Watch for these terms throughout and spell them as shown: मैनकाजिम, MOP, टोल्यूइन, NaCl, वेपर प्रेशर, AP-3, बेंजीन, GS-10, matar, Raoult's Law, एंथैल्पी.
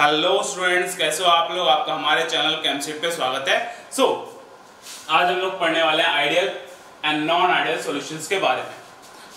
Hello students, कैसे हो आप लोग। आपका हमारे चैनल केमिस्ट्री पे स्वागत है। आज हम लोग पढ़ने वाले हैं ideal and non ideal solutions के बारे में।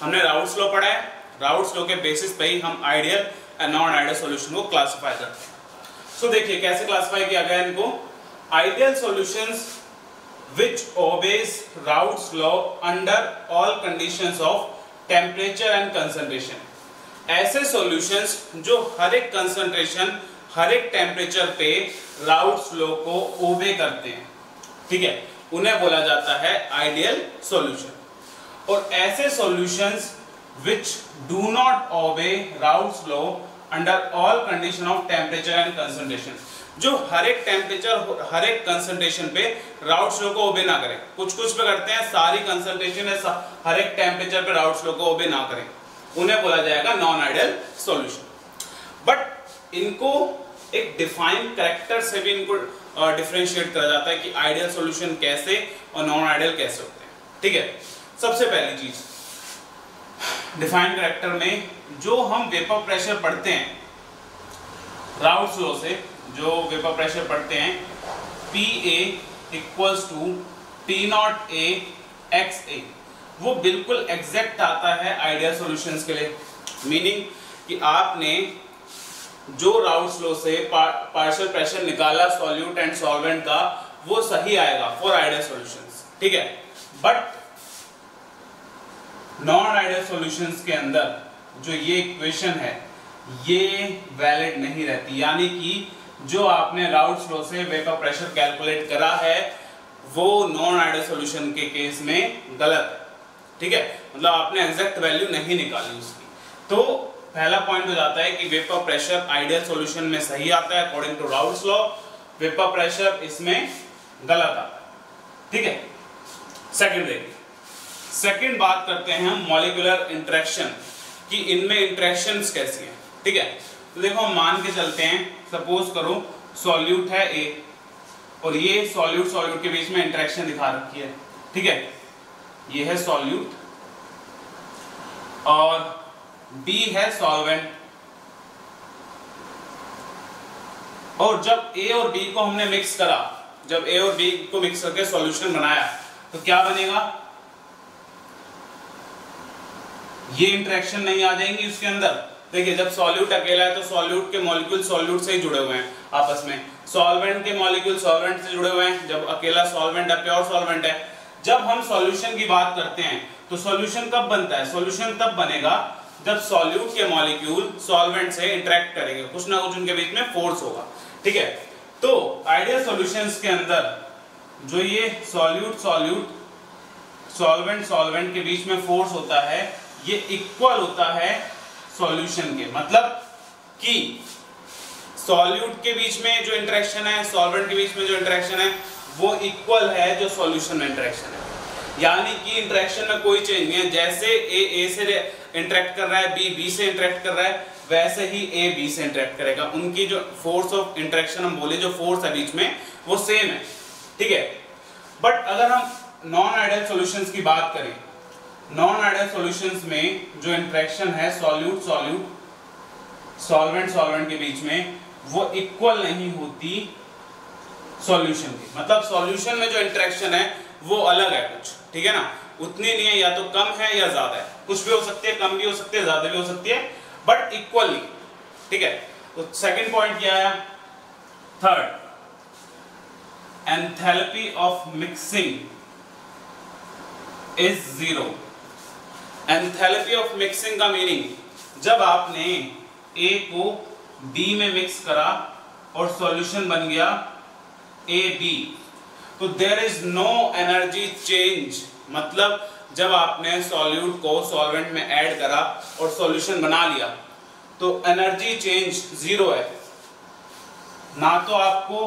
हमने राउल्ट्स लॉ पढ़ा है। राउल्ट्स लॉ के बेसिस पे ही हम ideal and non ideal solution को क्लासीफाई करते हैं। देखिए कैसे क्लासीफाई किया गया इनको। Ideal solutions which obeys Raoult's law under all conditions of temperature and concentration. ऐसे सॉल्यूशंस जो हर एक कंसंट्रेशन, हर एक टेम्परेचर पे राउल्ट्स लॉ को ओबे करते हैं, ठीक है, उन्हें बोला जाता है आइडियल सॉल्यूशन। और ऐसे solutions which do not obey Raoult's law under all condition of temperature and concentration, जो हर एक टेम्परेचर, हर एक कंसंट्रेशन पे राउल्ट्स लॉ को ओबे ना करें। कुछ पे करते हैं, सारी कंसंट्रेशन है, हर एक टेम्परेचर पे राउल्ट्स लॉ को ओबे ना करें, उन्हें बोला जाएगा नॉन आइडियल सॉल्यूशन। बट इनको एक डिफाइन कैरेक्टर से भी इनको डिफरेंशिएट करा जाता है कि आइडियल सॉल्यूशन कैसे और नॉन आइडियल कैसे होते हैं, ठीक है। सबसे पहली चीज डिफाइन कैरेक्टर में जो हम वेपर प्रेशर पढ़ते हैं राउल्ट्स लॉ से, जो वेपर प्रेशर पढ़ते हैं PA = P0A xA, वो बिल्कुल एग्जैक्ट आता है आइडियल सॉल्यूशंस के लिए। मीनिंग कि आपने जो राउल्ट्स लॉ से पार्शियल प्रेशर निकाला सॉल्यूट एंड सॉल्वेंट का, वो सही आएगा फॉर आइडियल सॉल्यूशंस, ठीक है। बट नॉन आइडियल सॉल्यूशंस के अंदर जो ये इक्वेशन है ये वैलिड नहीं रहती। यानी कि जो आपने राउल्ट्स लॉ से वेपर प्रेशर कैलकुलेट करा है वो नॉन आइडियल सॉल्यूशन के केस में गलत है, ठीक है। मतलब आपने एग्जैक्ट वैल्यू नहीं निकाली उसकी। तो पहला पॉइंट हो जाता है कि वेपर प्रेशर आइडियल सॉल्यूशन में सही आता है according to Raoult's law, वेपर प्रेशर इसमें गलत आता है, ठीक है। सेकंड बात करते हैं हम मॉलिक्यूलर इंटरेक्शन कि इनमें इंटरेक्शंस कैसी हैं, ठीक है। तो देखो हम मान के चलते हैं, सपोज करो सॉल्यूट है A और ये सॉल्यूट के बीच में इंटरेक्शन दिखा रखी है, ठीक है। ये है सॉल्यूट और B है सॉल्वेंट। और जब A और B को हमने मिक्स करा, जब A और B को मिक्स करके सॉल्यूशन बनाया तो क्या बनेगा, ये इंटरेक्शन नहीं आ जाएंगी उसके अंदर। देखिए जब सॉल्यूट अकेला है तो सॉल्यूट के मॉलिक्यूल सॉल्यूट से ही जुड़े हुए हैं आपस में, सॉल्वेंट के मॉलिक्यूल सॉल्वेंट से जुड़े हुए हैं। जब अकेला सॉल्वेंट है, प्योर सॉल्वेंट है। जब हम सॉल्यूशन की बात करते हैं तो सॉल्यूशन कब बनता है, सॉल्यूशन तब बनेगा जब सॉल्यूट के मॉलिक्यूल सॉल्वेंट से इंटरेक्ट करेंगे, कुछ ना कुछ उनके बीच में फोर्स होगा, ठीक है। तो आइडियल सॉल्यूशंस के अंदर जो ये सॉल्यूट सॉल्वेंट के बीच में फोर्स होता है ये इक्वल होता है सॉल्यूशन के। मतलब कि सॉल्यूट के बीच में जो इंटरेक्शन है, सॉल्वेंट के बीच में जो इंटरेक्शन है, वो इक्वल है जो सॉल्यूशन में इंटरेक्शन है। यानी कि इंटरेक्शन में कोई चेंज नहीं है। जैसे A A से इंटरेक्ट कर रहा है, B B से इंटरेक्ट कर रहा है, वैसे ही A B से इंटरेक्ट करेगा। उनकी जो फोर्स ऑफ इंटरेक्शन हम बोले, जो फोर्स है बीच में, वो सेम है, ठीक है। बट अगर हम नॉन आइडियल सॉल्यूशंस की बात करें, नॉन आइडियल सॉल्यूशंस में जो इंटरेक्शन है सॉल्यूट सॉल्वेंट के बीच में, वो इक्वल नहीं होती सॉल्यूशन की। मतलब सॉल्यूशन में जो इंटरेक्शन है वो अलग है कुछ, ठीक है ना, उतनी नहीं है, या तो कम है या ज्यादा है, कुछ भी हो सकती है, कम भी हो सकती है, ज्यादा भी हो सकती है, बट इक्वल नहीं, ठीक है। तो सेकंड पॉइंट क्या है। Third, एंथैल्पी of mixing is 0। एंथैल्पी of mixing का मीनिंग, जब आपने A को B में मिक्स करा और सॉल्यूशन बन गया AB, तो there is no energy change. मतलब जब आपने सॉल्यूट को सॉल्वेंट में ऐड करा और सॉल्यूशन बना लिया तो एनर्जी चेंज 0 है। ना तो आपको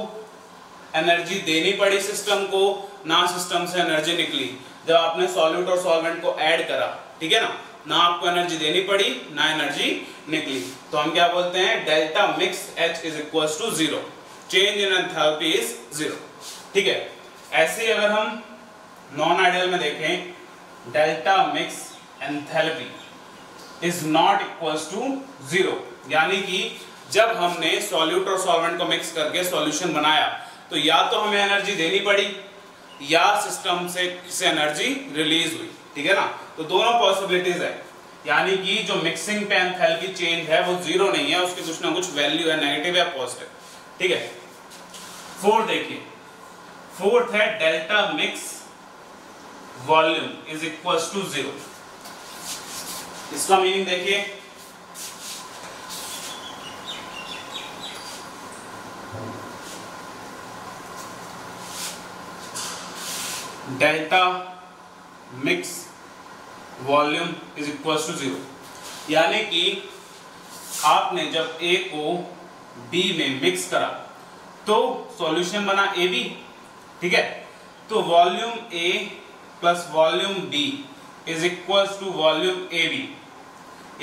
एनर्जी देनी पड़ी सिस्टम को, ना सिस्टम से एनर्जी निकली जब आपने सॉल्यूट और सॉल्वेंट को ऐड करा, ठीक है ना। ना आपको एनर्जी देनी पड़ी ना एनर्जी निकली। तो हम क्या बोलते हैं, delta mix H is equal to 0, change in एंथैल्पी is 0, ठीक है। ऐसे ही अगर हम नॉन आइडियल में देखें, delta mix एंथैल्पी is not equals to 0। यानी कि जब हमने सॉल्यूट और सॉल्वेंट को मिक्स करके सॉल्यूशन बनाया तो या तो हमें एनर्जी देनी पड़ी या सिस्टम से एनर्जी रिलीज हुई, ठीक है ना। तो दोनों पॉसिबिलिटीज है, यानी कि जो मिक्सिंग पे एंथैल्पी की चेंज है वो जीरो नहीं है, उसकी कुछ ना कुछ वैल्यू है, नेगेटिव या पॉजिटिव, ठीक है। फोर्थ देखिए, फोर्थ है delta mix volume is equal to zero. इसका मीनिंग देखिए, delta mix volume is equal to zero, यानी कि आपने जब ए को बी में मिक्स करा तो सॉल्यूशन बना ए बी, ठीक है। तो volume A plus volume B is equal to volume A B,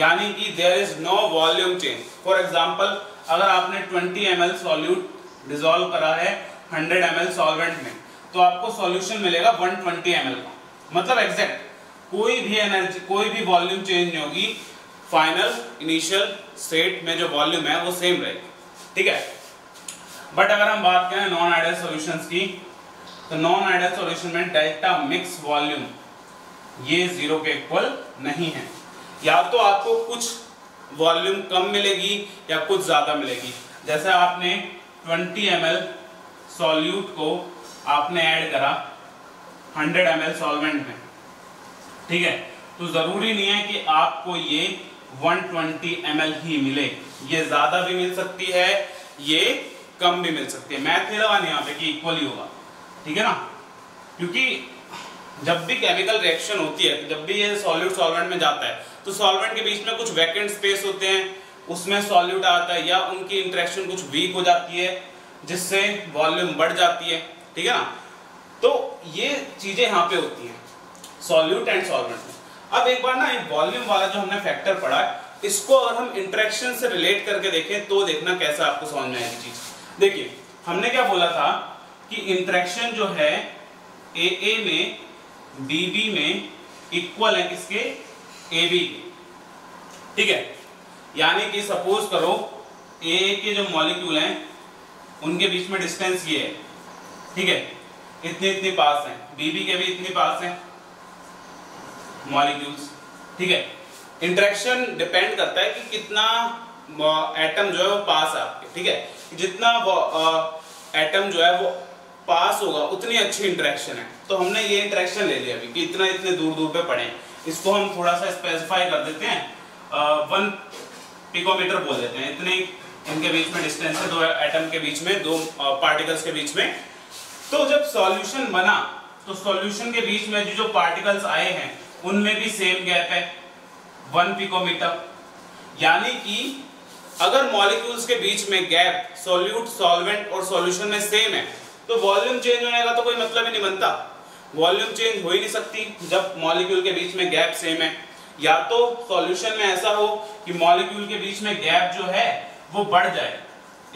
यानी कि there is no volume change. For example, अगर आपने 20 ml सॉल्यूट डिसॉल्व करा है 100 ml सॉल्वेंट में तो आपको सॉल्यूशन मिलेगा 120 ml का, मतलब एग्जैक्ट कोई भी एनर्जी, कोई भी वॉल्यूम चेंज नहीं होगी। फाइनल इनिशियल स्टेट में जो वॉल्यूम है वो सेम रहेगी, ठीक है। बट अगर हम बात करें नॉन आइडियल सॉल्यूशंस की, तो नॉन आइडियल सॉल्यूशन में डेल्टा मिक्स वॉल्यूम ये जीरो के इक्वल नहीं है, या तो आपको कुछ वॉल्यूम कम मिलेगी या कुछ ज़्यादा मिलेगी। जैसे आपने 20 ml सॉल्यूट को आपने ऐड करा 100 ml सॉल्वेंट में, ठीक है, तो ज़रूरी नहीं है कि आपको ये 120 ml ही मिले, ये ज़्यादा भी मिल सकती है, ये कम भी मिल सकती है। मैथ नहीं लगा यहाँ पे कि इक्वल ही होगा, ठीक है ना, क्योंकि जब भी केमिकल रिएक्शन होती है, जब भी ये सॉल्यूट सॉल्वेंट में जाता है तो सॉल्वेंट के बीच में कुछ वैकेंट स्पेस होते हैं, उसमें सॉल्यूट आता है या उनकी इंटरेक्शन कुछ वीक हो जाती है जिससे वॉल्यूम बढ़ जाती है, ठीक है ना। तो ये चीज़ें यहाँ पे होती हैं सॉल्यूट एंड सॉल्वेंट में। अब एक बार ना ये वॉल्यूम वाला जो हमने फैक्टर पढ़ा है इसको अगर हम इंटरेक्शन से रिलेट करके देखें तो देखना कैसा आपको समझ में आएगी चीज़। देखिए हमने क्या बोला था कि इंटरेक्शन जो है AA में BB में इक्वल है किसके, AB, ठीक है। यानी कि सपोज करो AA के जो मॉलिक्यूल हैं उनके बीच में डिस्टेंस ये है, ठीक है, इतने इतने पास हैं, BB के भी इतने पास हैं मॉलिक्यूल्स, ठीक है। इंटरेक्शन डिपेंड करता है कि कितना एटम जो है वो पास है आपके, ठीक है, जितना एटम जो है वो पास होगा उतनी अच्छी इंटरेक्शन है। तो हमने ये इंटरेक्शन ले लिया अभी कि इतना इतने दूर दूर पे पड़े, इसको हम थोड़ा सा स्पेसिफाई कर देते हैं, 1 पिकोमीटर बोल देते हैं, इतने इनके बीच में डिस्टेंस है, 2 एटम के बीच में, 2 पार्टिकल्स के बीच में। तो जब सॉल्यूशन बना तो सॉल्यूशन के बीच में जो पार्टिकल्स आए हैं उनमें भी सेम गैप है 1 पिकोमीटर, यानी कि अगर मॉलिक्यूल्स के बीच में गैप सॉल्यूट, सॉल्वेंट और सॉल्यूशन में सेम है तो वॉल्यूम चेंज होने का तो कोई मतलब ही नहीं बनता, वॉल्यूम चेंज हो ही नहीं सकती जब मॉलिक्यूल के बीच में गैप सेम है। या तो सॉल्यूशन में ऐसा हो कि मॉलिक्यूल के बीच में गैप जो है वो बढ़ जाए,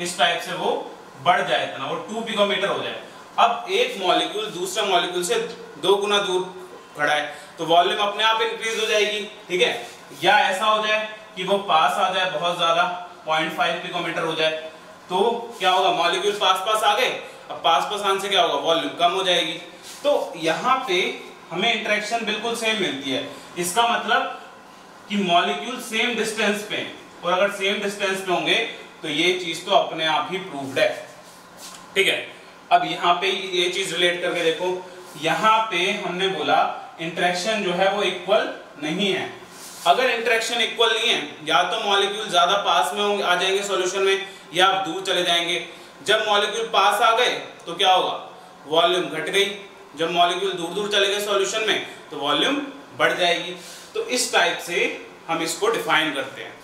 इस टाइप से वो बढ़ जाए इतना, वो 2 पिकोमीटर हो जाए। अब एक मॉलिक्यूल दूसरे मॉलिक्यूल से 2 गुना दूर खड़ा है तो वॉल्यूम अपने आप इंक्रीज हो जाएगी, ठीक है। या ऐसा हो जाए कि वो पास आ जाए बहुत ज़्यादा, 0.5 पिकोमीटर हो जाए, तो क्या होगा, मॉलिक्यूल पास पास आ गए, अब पास पास आने से क्या होगा, वॉल्यूम कम हो जाएगी। तो यहाँ पे हमें इंटरेक्शन बिल्कुल सेम मिलती है, इसका मतलब कि मॉलिक्यूल सेम डिस्टेंस पे हैं, और अगर सेम डिस्टेंस पे होंगे तो ये चीज़ तो अपने आप ही प्रूव्ड है, ठीक है। अब यहाँ पे ये चीज़ रिलेट करके देखो, यहाँ पे हमने बोला इंटरेक्शन जो है वो इक्वल नहीं है। अगर इंटरेक्शन इक्वल नहीं है, या तो मॉलिक्यूल ज़्यादा पास में आ जाएंगे सॉल्यूशन में या आप दूर चले जाएंगे। जब मॉलिक्यूल पास आ गए तो क्या होगा, वॉल्यूम घट गई, जब मॉलिक्यूल दूर दूर चले गए सॉल्यूशन में तो वॉल्यूम बढ़ जाएगी। तो इस टाइप से हम इसको डिफाइन करते हैं।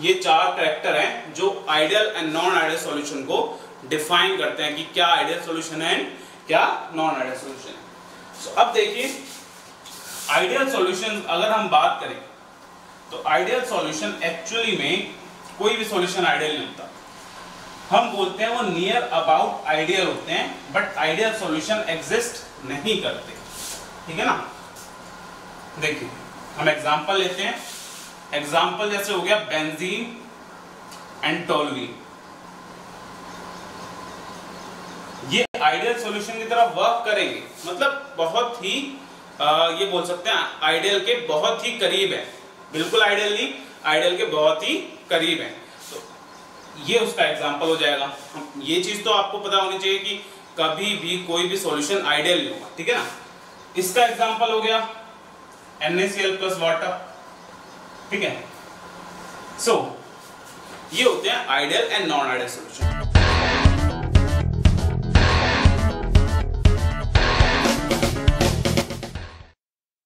ये 4 कैरेक्टर हैं जो ideal and non ideal solution को डिफाइन करते हैं कि क्या आइडियल सॉल्यूशन है एंड क्या नॉन आइडियल सॉल्यूशन है। सो अब देखिए आइडियल सॉल्यूशन अगर हम बात करें तो आइडियल सॉल्यूशन एक्चुअली में कोई भी सॉल्यूशन आइडियल नहीं होता, हम बोलते हैं वो नियर अबाउट आइडियल होते हैं, बट आइडियल सॉल्यूशन एग्जिस्ट नहीं करते, ठीक है ना। देखिए हम एग्जांपल लेते हैं, एग्जांपल जैसे हो गया बेंजीन एंड टोल्यूइन, ये आइडियल सॉल्यूशन की तरफ वर्क करेंगे। मतलब बहुत ही ये बोल सकते हैं आइडियल के बहुत ही करीब है, बिल्कुल आइडियल नहीं, आइडियल के बहुत ही करीब है। तो ये उसका एग्जांपल हो जाएगा। ये चीज तो आपको पता होनी चाहिए कि कभी भी कोई भी सॉल्यूशन आइडियल नहीं होगा, ठीक है ना। इसका एग्जांपल हो गया NaCl प्लस वाटर, ठीक है। सो ये होते हैं ideal and non ideal solution.